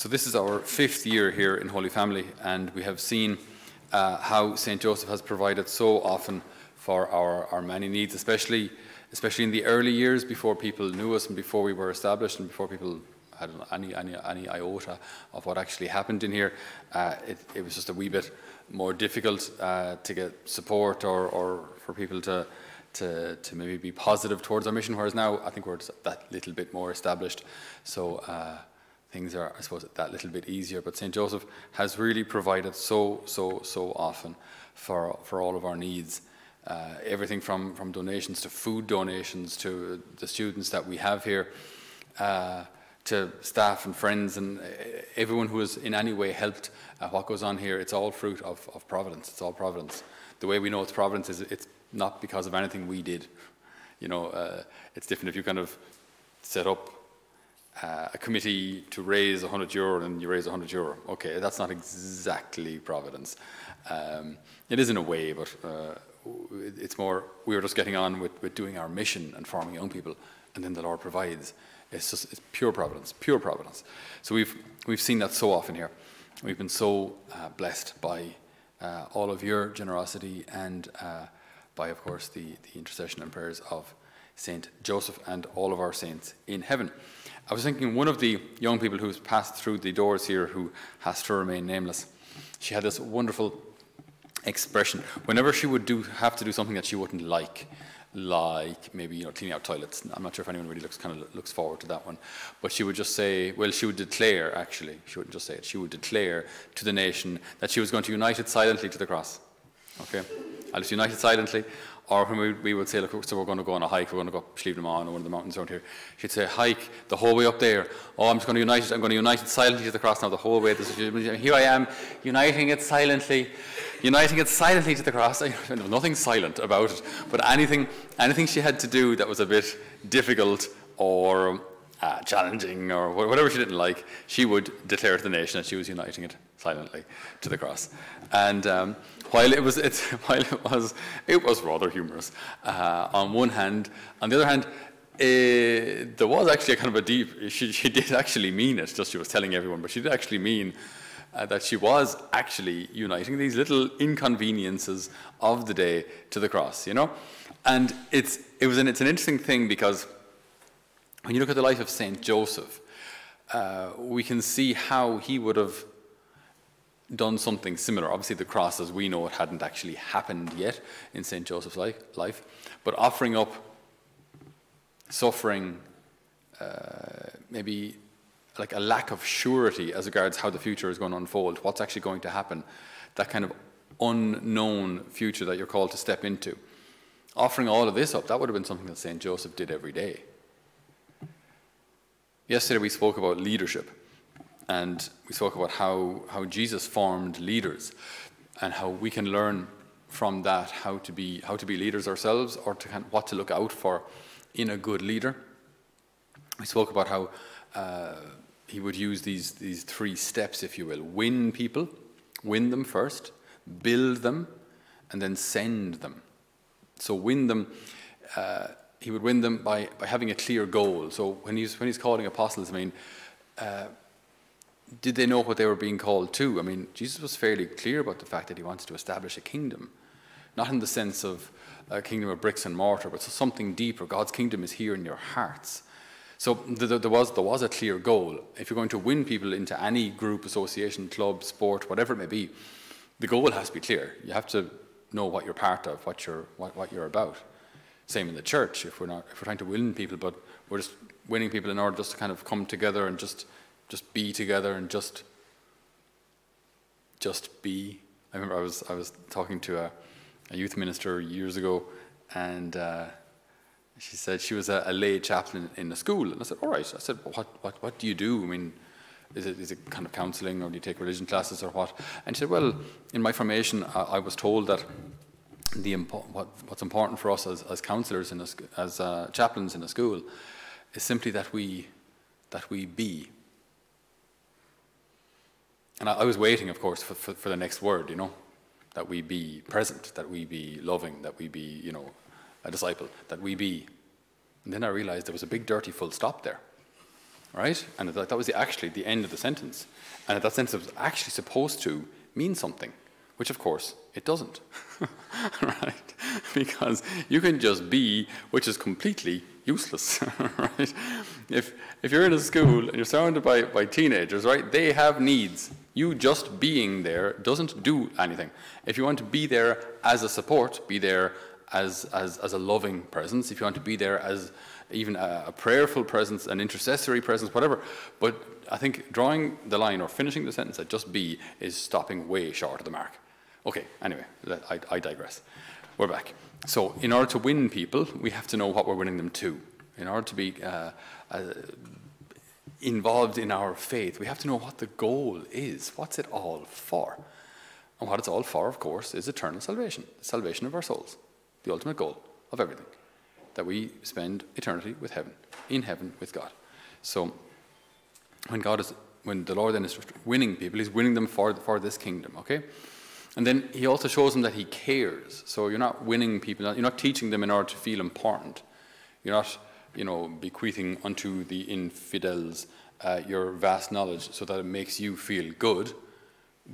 So this is our fifth year here in Holy Family, and we have seen how St. Joseph has provided so often for our many needs, especially in the early years before people knew us and before we were established and before people had any iota of what actually happened in here. It was just a wee bit more difficult to get support or for people to maybe be positive towards our mission, whereas now I think we're just that little bit more established. So things are, I suppose, that little bit easier. But St. Joseph has really provided so often for all of our needs. Everything from donations to food donations to the students that we have here, to staff and friends and everyone who has in any way helped what goes on here. It's all fruit of providence. It's all providence. The way we know it's providence is it's not because of anything we did. You know, it's different if you kind of set up a committee to raise €100 and you raise €100. Okay, that's not exactly providence. It is in a way, but it's more we were just getting on with doing our mission and forming young people, and then the Lord provides. It's pure providence, pure providence. So we've seen that so often here. We've been so blessed by all of your generosity and by, of course, the intercession and prayers of St. Joseph and all of our saints in heaven. I was thinking one of the young people who's passed through the doors here who has to remain nameless, she had this wonderful expression. Whenever she would have to do something that she wouldn't like maybe, you know, cleaning out toilets. I'm not sure if anyone really kind of looks forward to that one. But she would just say, well, she would declare, actually, she wouldn't just say it, she would declare to the nation that she was going to unite it silently to the cross. Okay? I'll just unite it silently. Or when we would say, look, so we're going to go on a hike, we're going to go up Slieveleman on one of the mountains around here. She'd say, hike the whole way up there. Oh, I'm just going to unite it. I'm going to unite it silently to the cross now the whole way. Here I am, uniting it silently to the cross. Nothing silent about it, but anything she had to do that was a bit difficult or challenging or whatever she didn't like, she would declare to the nation that she was uniting it silently to the cross. And while it was rather humorous on one hand, on the other hand, there was actually a kind of a deep, she did actually mean it, just she was telling everyone, but she did actually mean that she was actually uniting these little inconveniences of the day to the cross, you know? And it's an interesting thing, because when you look at the life of St. Joseph, we can see how he would have done something similar. Obviously, the cross, as we know it, hadn't actually happened yet in St. Joseph's life, but offering up suffering, maybe like a lack of surety as regards how the future is going to unfold, what's actually going to happen, that kind of unknown future that you're called to step into. Offering all of this up, that would have been something that St. Joseph did every day. Yesterday we spoke about leadership. And we spoke about how Jesus formed leaders and how we can learn from that how to be leaders ourselves, or what to look out for in a good leader. We spoke about how he would use these three steps, if you will. Win people, win them first, build them, and then send them. So win them. He would win them by having a clear goal. So when he's calling apostles, I mean, did they know what they were being called to? I mean, Jesus was fairly clear about the fact that he wanted to establish a kingdom. Not in the sense of a kingdom of bricks and mortar, but something deeper. God's kingdom is here in your hearts. So there was a clear goal. If you're going to win people into any group, association, club, sport, whatever it may be, the goal has to be clear. You have to know what you're part of, what you're about. Same in the church. If we're trying to win people, but we're just winning people in order just to kind of come together and just be together and just be. I remember I was talking to a youth minister years ago, and she said she was a lay chaplain in a school. And I said, all right. I said, what do you do? I mean, is it kind of counseling, or do you take religion classes, or what? And she said, well, in my formation, I was told that what's important for us as counselors and as chaplains in a school is simply that we be. And I was waiting, of course, for the next word, you know, that we be present, that we be loving, that we be, you know, a disciple, that we be. And then I realized there was a big dirty full stop there. right? And that was actually the end of the sentence. And that sentence was actually supposed to mean something, which of course it doesn't, right? Because you can just be, which is completely useless, right? If you're in a school and you're surrounded by teenagers, right, they have needs. You just being there doesn't do anything. If you want to be there as a support, be there as a loving presence, if you want to be there as even a prayerful presence, an intercessory presence, whatever. But I think drawing the line or finishing the sentence at just be is stopping way short of the mark. Okay, anyway, I digress. We're back. So in order to win people, we have to know what we're winning them to. In order to be involved in our faith, we have to know what the goal is. What's it all for? And what it's all for, of course, is eternal salvation, the salvation of our souls, the ultimate goal of everything. That we spend eternity with heaven, in heaven with God. So when the Lord then is winning people, he's winning them for this kingdom, okay? And then he also shows them that he cares. So you're not winning people, you're not teaching them in order to feel important. You're not, you know, bequeathing unto the infidels your vast knowledge so that it makes you feel good,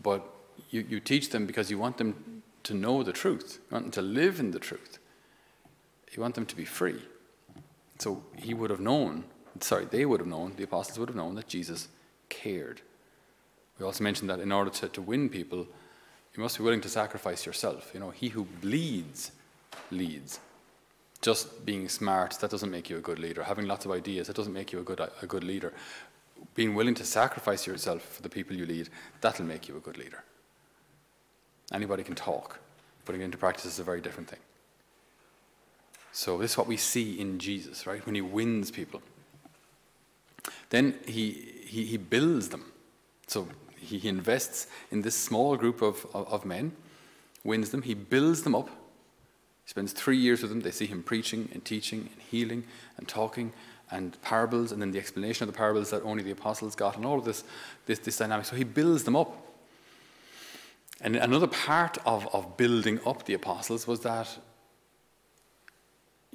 but you teach them because you want them to know the truth, you want them to live in the truth. You want them to be free. So he would have known, sorry, they would have known, the apostles would have known that Jesus cared. We also mentioned that in order to win people, you must be willing to sacrifice yourself. You know, he who bleeds, leads. Just being smart, that doesn't make you a good leader. Having lots of ideas, that doesn't make you a good leader. Being willing to sacrifice yourself for the people you lead, that'll make you a good leader. Anybody can talk. Putting it into practice is a very different thing. So this is what we see in Jesus, right? When he wins people. Then he builds them. So he invests in this small group of men, wins them, he builds them up. He spends 3 years with them. They see him preaching and teaching and healing and talking and parables, and then the explanation of the parables that only the apostles got, and all of this dynamic. So he builds them up. And another part of building up the apostles was that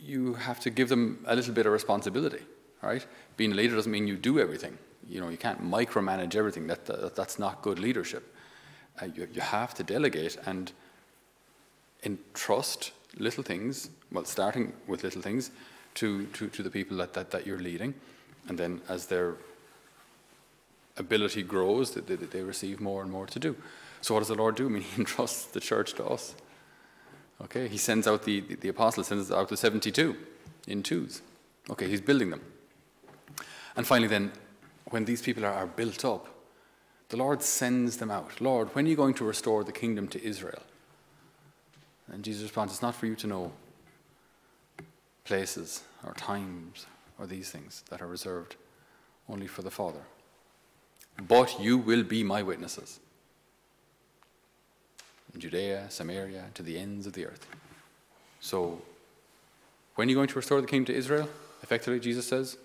you have to give them a little bit of responsibility, right? Being a leader doesn't mean you do everything. You know, you can't micromanage everything. That's not good leadership. You have to delegate and entrust little things, well, starting with little things, to the people that you're leading. And then as their ability grows, they receive more and more to do. So what does the Lord do? I mean, he entrusts the church to us. Okay, he sends out the apostles, sends out the 72 in twos. Okay, he's building them. And finally then, when these people are built up, the Lord sends them out. Lord, when are you going to restore the kingdom to Israel? And Jesus responds, it's not for you to know places or times or these things that are reserved only for the Father. But you will be my witnesses. Judea, Samaria, to the ends of the earth. So, when are you going to restore the kingdom to Israel? Effectively, Jesus says,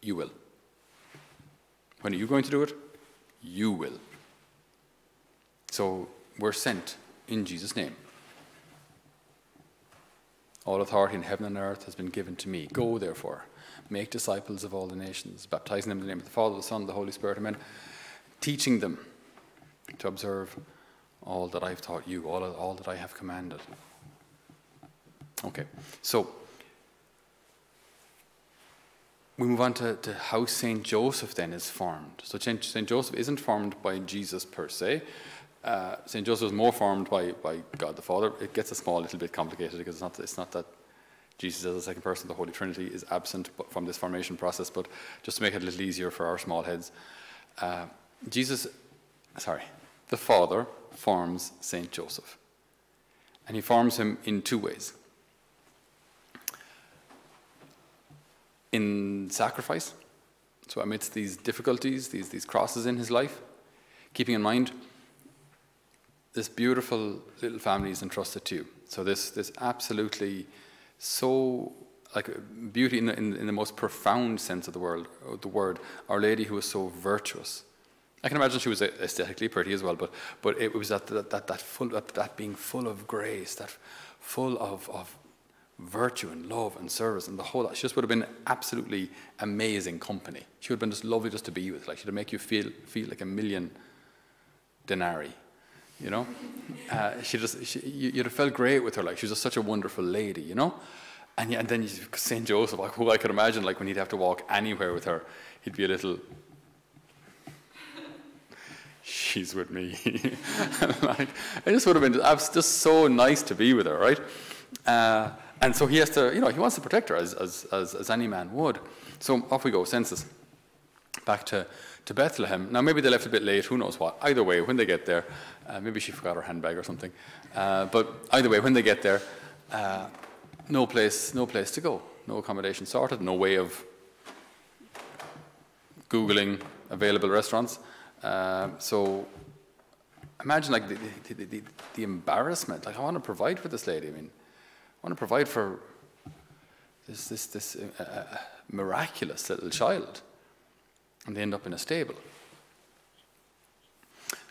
you will. When are you going to do it? You will. So, we're sent in Jesus' name. All authority in heaven and earth has been given to me. Go, therefore, make disciples of all the nations, baptizing them in the name of the Father, the Son, and the Holy Spirit, amen, teaching them to observe all that I've taught you, all that I have commanded. Okay, so we move on to how St. Joseph then is formed. So St. Joseph isn't formed by Jesus per se. St. Joseph is more formed by God the Father. It gets a small little bit complicated because it's not that Jesus as a second person, the Holy Trinity, is absent from this formation process, but just to make it a little easier for our small heads, the Father forms St. Joseph. And he forms him in two ways. In sacrifice, so amidst these difficulties, these crosses in his life, keeping in mind, this beautiful little family is entrusted to you. So this absolutely so, like beauty in the most profound sense of the word, Our Lady who is so virtuous. I can imagine she was aesthetically pretty as well, but it was that being full of grace, that full of virtue and love and service and the whole lot. She just would have been absolutely amazing company. She would have been just lovely just to be with. Like, she'd make you feel like a million denarii, you know. You'd have felt great with her. Like, she was just such a wonderful lady, you know. And, yeah, and then St. Joseph, like, who I could imagine, like, when he'd have to walk anywhere with her, he'd be a little, she's with me. Like, it just would have been just so nice to be with her, right? And so he has to, you know, he wants to protect her as any man would. So off we go, census. Back to Bethlehem. Now, maybe they left a bit late, who knows what. Either way, when they get there, maybe she forgot her handbag or something. But either way, when they get there, no place to go. No accommodation sorted, no way of Googling available restaurants. So imagine, like, the embarrassment. Like, I want to provide for this lady. I mean, I want to provide for this miraculous little child, and they end up in a stable.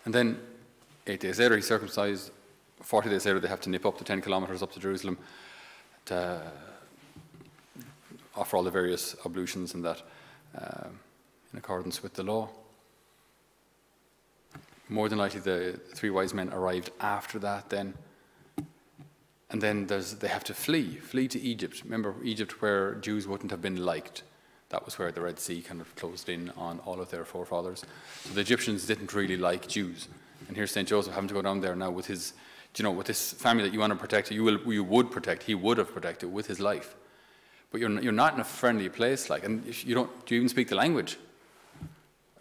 And then 8 days later, he's circumcised. 40 days later, they have to nip up the 10 kilometers up to Jerusalem to offer all the various ablutions and that in accordance with the law. More than likely, the three wise men arrived after that then. And then they have to flee to Egypt. Remember, Egypt, where Jews wouldn't have been liked. That was where the Red Sea kind of closed in on all of their forefathers. So the Egyptians didn't really like Jews. And here's St. Joseph having to go down there now with his, you know, with this family that you want to protect, he would have protected with his life. But you're not in a friendly place, like, and do you even speak the language?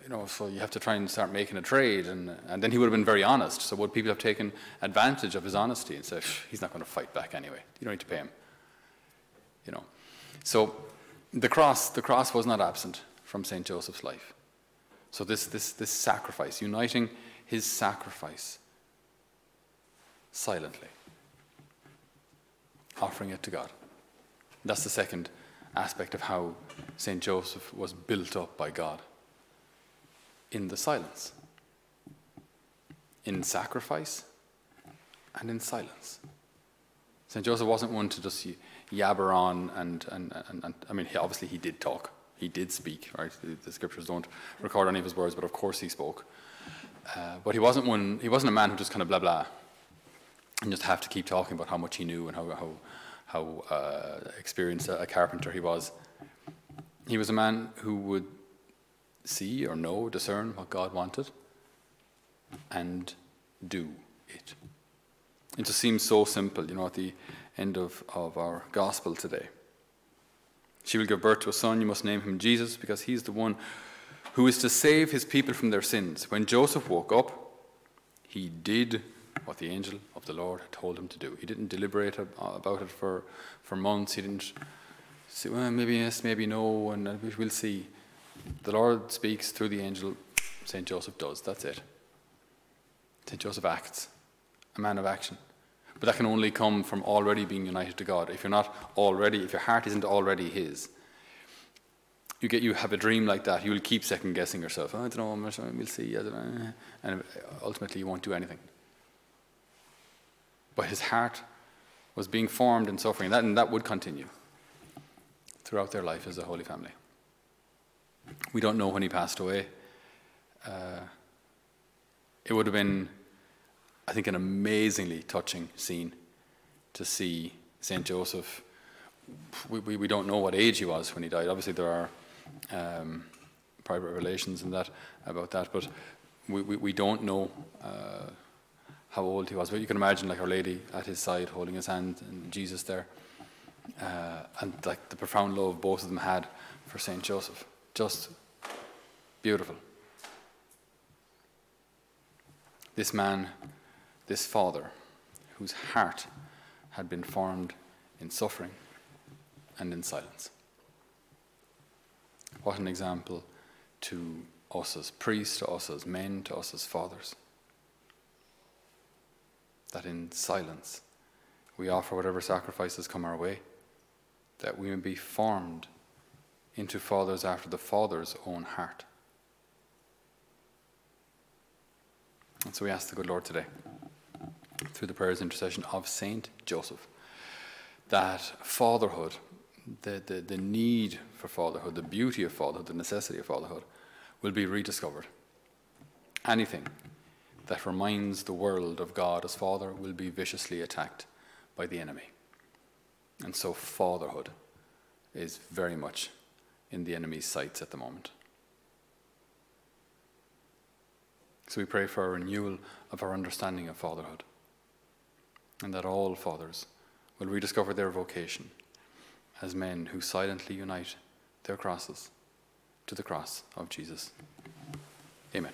You know, so you have to try and start making a trade, and then he would have been very honest. So would people have taken advantage of his honesty and said, he's not going to fight back anyway. You don't need to pay him. You know, so the cross was not absent from St. Joseph's life. So this sacrifice, uniting his sacrifice silently, offering it to God. That's the second aspect of how St. Joseph was built up by God. In the silence, in sacrifice, and in silence. St. Joseph wasn't one to just yabber on and I mean, obviously he did talk, he did speak, right? The scriptures don't record any of his words, but of course he spoke. But he wasn't a man who just kind of blah, blah, and just have to keep talking about how much he knew and how experienced a carpenter he was. He was a man who would see or know, discern what God wanted, and do it. It just seems so simple, you know, at the end of our gospel today. She will give birth to a son, you must name him Jesus, because he's the one who is to save his people from their sins. When Joseph woke up, he did what the angel of the Lord had told him to do. He didn't deliberate about it for months. He didn't say, well, maybe yes, maybe no, and we'll see. The Lord speaks through the angel, St. Joseph does, that's it. St. Joseph acts, a man of action. But that can only come from already being united to God. If you're not already, if your heart isn't already his, you have a dream like that, you will keep second guessing yourself. Oh, I don't know, we'll see, I don't know. And ultimately you won't do anything. But his heart was being formed in suffering, and that would continue throughout their life as a Holy Family. We don't know when he passed away. It would have been, I think, an amazingly touching scene to see St. Joseph. We don't know what age he was when he died. Obviously, there are private relations and that about that, but we don't know how old he was. But you can imagine, like, Our Lady at his side, holding his hand, and Jesus there, and like the profound love both of them had for St. Joseph. Just beautiful. This man, this father, whose heart had been formed in suffering and in silence. What an example to us as priests, to us as men, to us as fathers. That in silence we offer whatever sacrifices come our way, that we may be formed into fathers after the Father's own heart. And so we ask the good Lord today, through the prayers and intercession of Saint Joseph, that fatherhood, the need for fatherhood, the beauty of fatherhood, the necessity of fatherhood, will be rediscovered. Anything that reminds the world of God as Father will be viciously attacked by the enemy. And so fatherhood is very much in the enemy's sights at the moment. So we pray for a renewal of our understanding of fatherhood, and that all fathers will rediscover their vocation as men who silently unite their crosses to the cross of Jesus. Amen.